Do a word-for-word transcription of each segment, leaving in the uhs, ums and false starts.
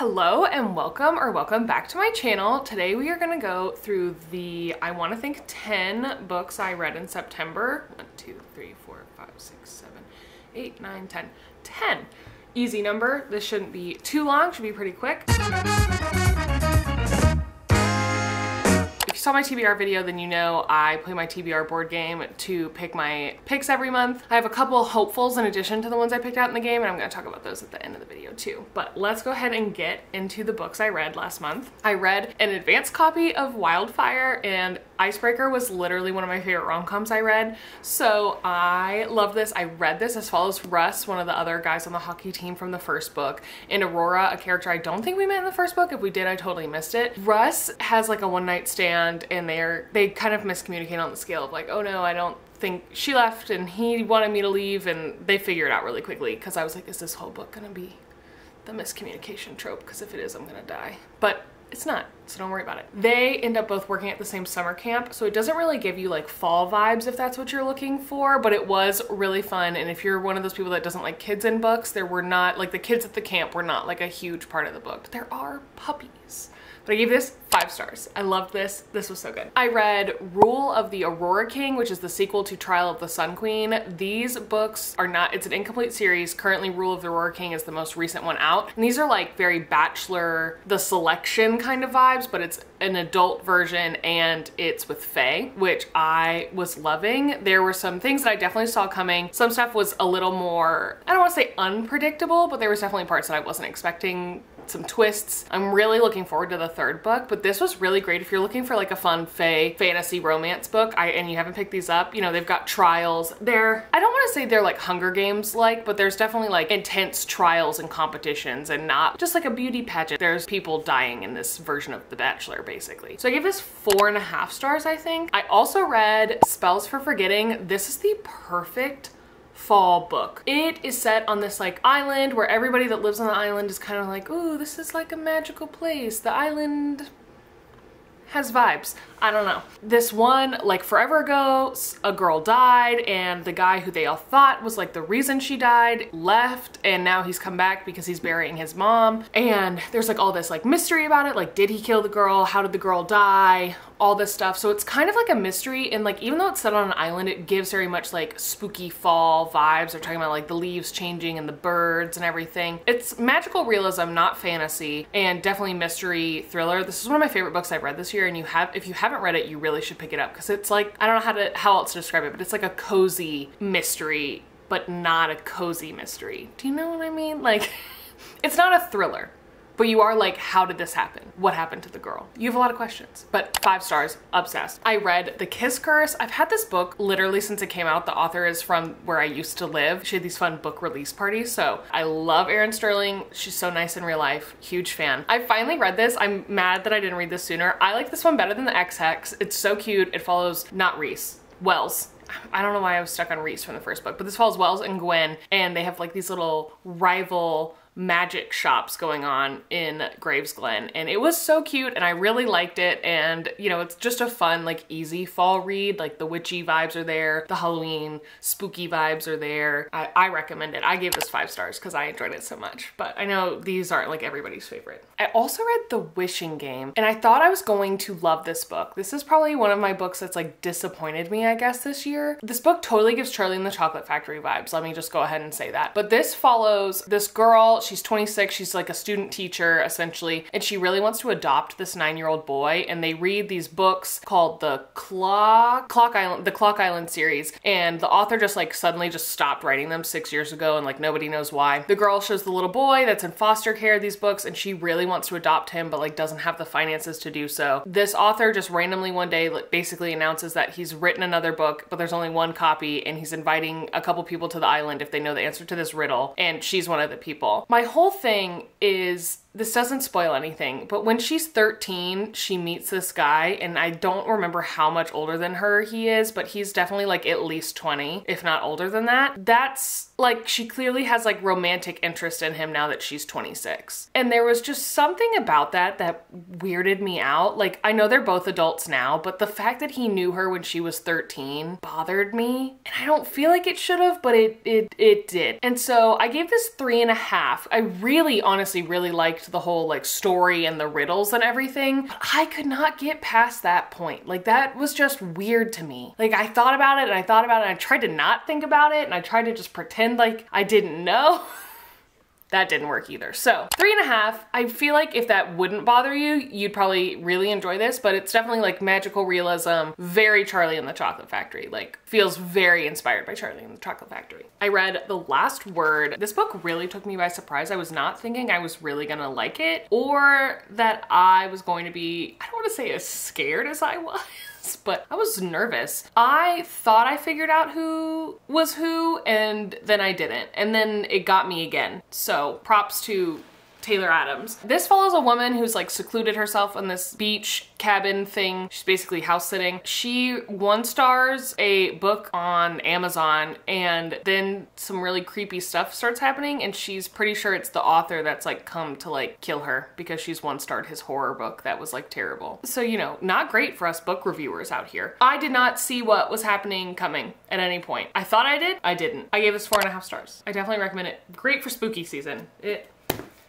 Hello and welcome or welcome back to my channel. Today we are gonna go through the, I wanna think ten books I read in September. One, two, three, four, five, six, seven, eight, nine, ten. ten. Easy number. This shouldn't be too long, should be pretty quick. If you saw my T B R video, then you know I play my T B R board game to pick my picks every month. I have a couple hopefuls in addition to the ones I picked out in the game, and I'm gonna talk about those at the end of the video too. But let's go ahead and get into the books I read last month. I read an advanced copy of Wildfire, and Icebreaker was literally one of my favorite rom-coms I read, so I love this. I read this as follows Russ, one of the other guys on the hockey team from the first book, and Aurora, a character I don't think we met in the first book. If we did, I totally missed it. Russ has like a one-night stand, and they're they kind of miscommunicate on the scale of like, oh no, I don't think she left, and he wanted me to leave, and they figure it out really quickly, because I was like, is this whole book gonna be the miscommunication trope? Because if it is, I'm gonna die. But it's not, so don't worry about it. They end up both working at the same summer camp, so it doesn't really give you like fall vibes if that's what you're looking for, but it was really fun. And if you're one of those people that doesn't like kids in books, there were not, like the kids at the camp were not like a huge part of the book. There are puppies. But I gave this five stars. I loved this. This was so good. I read Rule of the Aurora King, which is the sequel to Trial of the Sun Queen. These books are not, it's an incomplete series. Currently, Rule of the Aurora King is the most recent one out. And these are like very Bachelor, the Selection kind of vibes, but it's an adult version and it's with Faye, which I was loving. There were some things that I definitely saw coming. Some stuff was a little more, I don't want to say unpredictable, but there was definitely parts that I wasn't expecting. Some twists. I'm really looking forward to the third book, but this was really great if you're looking for like a fun fae fantasy romance book I and you haven't picked these up. You know, they've got trials. They're, I don't want to say they're like Hunger Games like, but there's definitely like intense trials and competitions and not just like a beauty pageant. There's people dying in this version of The Bachelor basically. So I gave this four and a half stars, I think. I also read Spells for Forgetting. This is the perfect fall book. It is set on this like island where everybody that lives on the island is kind of like, ooh, this is like a magical place. The island has vibes. I don't know. This one, like forever ago, a girl died and the guy who they all thought was like the reason she died left, and now he's come back because he's burying his mom. And there's like all this like mystery about it. Like, did he kill the girl? How did the girl die? All this stuff. So it's kind of like a mystery, and like even though it's set on an island, it gives very much like spooky fall vibes. They're talking about like the leaves changing and the birds and everything. It's magical realism, not fantasy, and definitely mystery thriller. This is one of my favorite books I've read this year, and you have, if you haven't read it, you really should pick it up, because it's like, I don't know how to how else to describe it, but it's like a cozy mystery, but not a cozy mystery. Do you know what I mean? Like, it's not a thriller, but you are like, how did this happen? What happened to the girl? You have a lot of questions, but five stars, obsessed. I read The Kiss Curse. I've had this book literally since it came out. The author is from where I used to live. She had these fun book release parties. So I love Erin Sterling. She's so nice in real life, huge fan. I finally read this. I'm mad that I didn't read this sooner. I like this one better than the X-Hex. It's so cute. It follows not Reese, Wells. I don't know why I was stuck on Reese from the first book, but this follows Wells and Gwen, and they have like these little rival magic shops going on in Graves Glen, and it was so cute and I really liked it. And you know, it's just a fun like easy fall read. Like the witchy vibes are there, the Halloween spooky vibes are there. I, I recommend it. I gave this five stars because I enjoyed it so much, but I know these aren't like everybody's favorite. I also read The Wishing Game, and I thought I was going to love this book. This is probably one of my books that's like disappointed me, I guess, this year. This book totally gives Charlie and the Chocolate Factory vibes. Let me just go ahead and say that. But this follows this girl. She's twenty-six, she's like a student teacher essentially, and she really wants to adopt this nine-year-old boy, and they read these books called the Clock, Clock Island, the Clock Island series, and the author just like suddenly just stopped writing them six years ago, and like nobody knows why. The girl shows the little boy that's in foster care these books, and she really wants to adopt him, but like doesn't have the finances to do so. This author just randomly one day like, basically announces that he's written another book, but there's only one copy, and he's inviting a couple people to the island if they know the answer to this riddle, and she's one of the people. My My whole thing is, this doesn't spoil anything, but when she's thirteen, she meets this guy, and I don't remember how much older than her he is, but he's definitely like at least twenty, if not older than that. That's like, she clearly has like romantic interest in him now that she's twenty-six. And there was just something about that that weirded me out. Like, I know they're both adults now, but the fact that he knew her when she was thirteen bothered me. And I don't feel like it should have, but it, it, it did. And so I gave this three and a half. I really, honestly, really liked liked the whole like story and the riddles and everything, but I could not get past that point. Like that was just weird to me. Like I thought about it and I thought about it and I tried to not think about it and I tried to just pretend like I didn't know. That didn't work either. So three and a half, I feel like if that wouldn't bother you, you'd probably really enjoy this, but it's definitely like magical realism, very Charlie and the Chocolate Factory, like feels very inspired by Charlie and the Chocolate Factory. I read The Last Word. This book really took me by surprise. I was not thinking I was really gonna like it or that I was going to be, I don't wanna say as scared as I was, but I was nervous. I thought I figured out who was who and then I didn't. And then it got me again. So props to Taylor Adams. This follows a woman who's like secluded herself on this beach cabin thing. She's basically house sitting. She one stars a book on Amazon and then some really creepy stuff starts happening and she's pretty sure it's the author that's like come to like kill her because she's one starred his horror book that was like terrible. So, you know, not great for us book reviewers out here. I did not see what was happening coming at any point. I thought I did, I didn't. I gave this four and a half stars. I definitely recommend it. Great for spooky season. It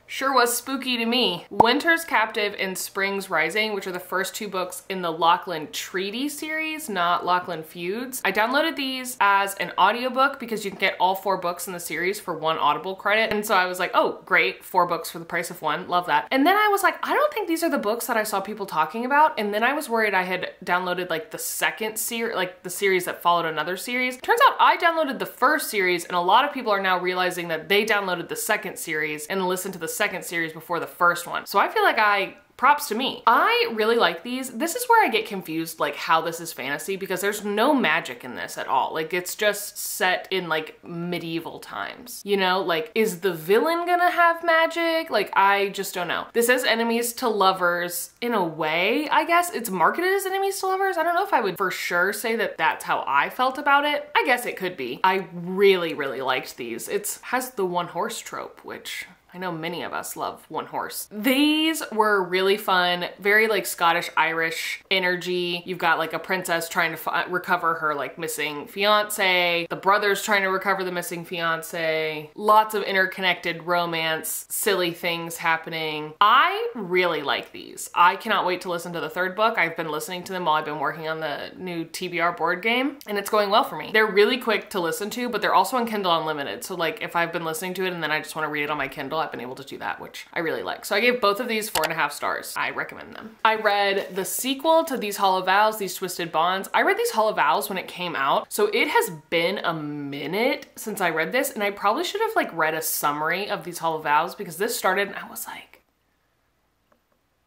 sure was spooky to me. Winter's Captive and Spring's Rising, which are the first two books in the Lachlan Treaty series, not Lachlan Feuds. I downloaded these as an audiobook because you can get all four books in the series for one Audible credit. And so I was like, oh, great, four books for the price of one, love that. And then I was like, I don't think these are the books that I saw people talking about. And then I was worried I had downloaded like the second series, like the series that followed another series. Turns out I downloaded the first series and a lot of people are now realizing that they downloaded the second series and listened to the second series before the first one. So I feel like I, props to me. I really like these. This is where I get confused, like how this is fantasy, because there's no magic in this at all. Like it's just set in like medieval times, you know, like is the villain gonna have magic? Like, I just don't know. This is enemies to lovers in a way, I guess. It's marketed as enemies to lovers. I don't know if I would for sure say that that's how I felt about it. I guess it could be. I really, really liked these. It's has the one horse trope, which I know many of us love one horse. These were really fun, very like Scottish Irish energy. You've got like a princess trying to f recover her like missing fiance, the brothers trying to recover the missing fiance, lots of interconnected romance, silly things happening. I really like these. I cannot wait to listen to the third book. I've been listening to them while I've been working on the new T B R board game and it's going well for me. They're really quick to listen to, but they're also on Kindle Unlimited. So like if I've been listening to it and then I just want to read it on my Kindle, I've been able to do that, which I really like. So I gave both of these four and a half stars. I recommend them. I read the sequel to These Hollow Vows, These Twisted Bonds. I read These Hollow Vows when it came out. So it has been a minute since I read this and I probably should have like read a summary of These Hollow Vows because this started and I was like,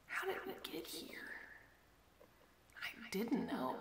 how did it get here? I didn't know.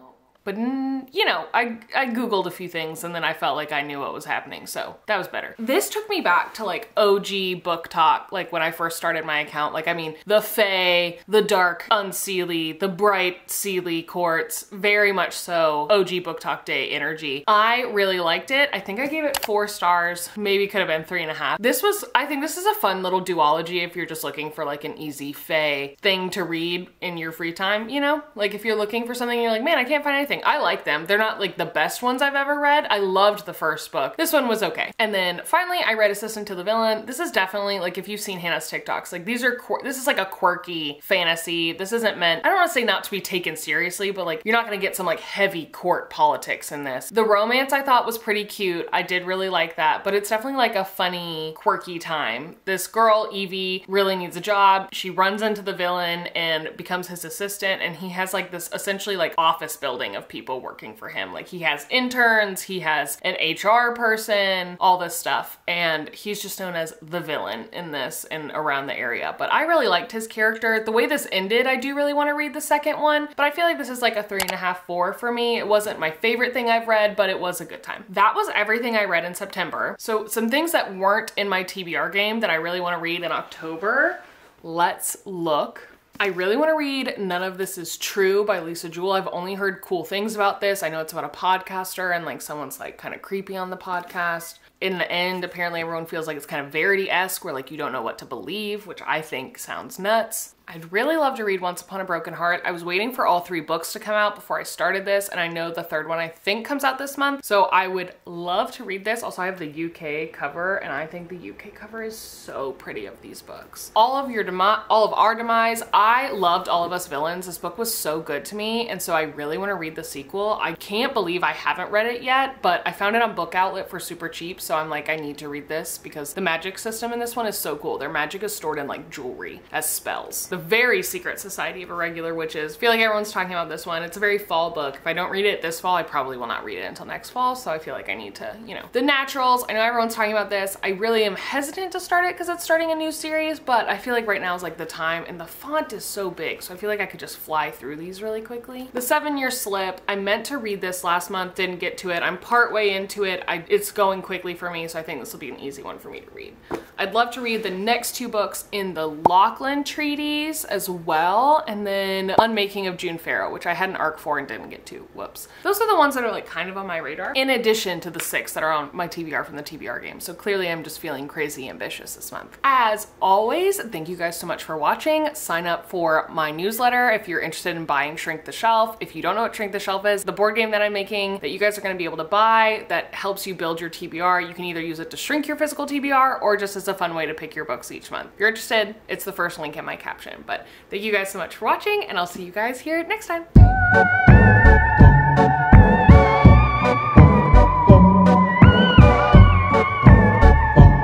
But, you know, I, I Googled a few things and then I felt like I knew what was happening. So that was better. This took me back to like O G book talk. Like when I first started my account, like, I mean, the Fae, the dark Unseelie, the bright Seelie courts, very much so O G book talk day energy. I really liked it. I think I gave it four stars, maybe could have been three and a half. This was, I think this is a fun little duology if you're just looking for like an easy Fae thing to read in your free time, you know, like if you're looking for something and you're like, man, I can't find anything. I like them. They're not like the best ones I've ever read. I loved the first book. This one was okay. And then finally I read Assistant to the Villain. This is definitely like, if you've seen Hannah's TikToks, like these are, this is like a quirky fantasy. This isn't meant, I don't want to say not to be taken seriously, but like you're not going to get some like heavy court politics in this. The romance I thought was pretty cute. I did really like that, but it's definitely like a funny, quirky time. This girl, Evie, really needs a job. She runs into the villain and becomes his assistant. And he has like this essentially like office building of people working for him. Like he has interns, he has an H R person, all this stuff. And he's just known as the villain in this and around the area. But I really liked his character. The way this ended, I do really want to read the second one, but I feel like this is like a three and a half, four for me. It wasn't my favorite thing I've read, but it was a good time. That was everything I read in September. So some things that weren't in my T B R game that I really want to read in October. Let's look. I really want to read None of This Is True by Lisa Jewell. I've only heard cool things about this. I know it's about a podcaster and like someone's like kind of creepy on the podcast. In the end, apparently everyone feels like it's kind of Verity-esque where like you don't know what to believe, which I think sounds nuts. I'd really love to read Once Upon a Broken Heart. I was waiting for all three books to come out before I started this, and I know the third one I think comes out this month, so I would love to read this. Also, I have the U K cover, and I think the U K cover is so pretty of these books. All of Your Demise, All of Our Demise. I loved All of Us Villains. This book was so good to me, and so I really want to read the sequel. I can't believe I haven't read it yet, but I found it on Book Outlet for super cheap, so I'm like, I need to read this because the magic system in this one is so cool. Their magic is stored in like jewelry as spells. The Very Secret Society of Irregular Witches. I feel like everyone's talking about this one. It's a very fall book. If I don't read it this fall, I probably will not read it until next fall, so I feel like I need to, you know. The Naturals, I know everyone's talking about this. I really am hesitant to start it because it's starting a new series, but I feel like right now is like the time, and the font is so big, so I feel like I could just fly through these really quickly. The Seven Year Slip, I meant to read this last month, didn't get to it. I'm partway into it. I, it's going quickly for me, so I think this will be an easy one for me to read. I'd love to read the next two books in the Lachlan Treaty as well, and then Unmaking of June Farrow, which I had an arc for and didn't get to. Whoops. Those are the ones that are like kind of on my radar, in addition to the six that are on my T B R from the T B R game. So clearly I'm just feeling crazy ambitious this month. As always, thank you guys so much for watching. Sign up for my newsletter if you're interested in buying Shrink the Shelf. If you don't know what Shrink the Shelf is, the board game that I'm making that you guys are going to be able to buy that helps you build your T B R. You can either use it to shrink your physical T B R or just as a fun way to pick your books each month. If you're interested, it's the first link in my caption. But thank you guys so much for watching, and I'll see you guys here next time.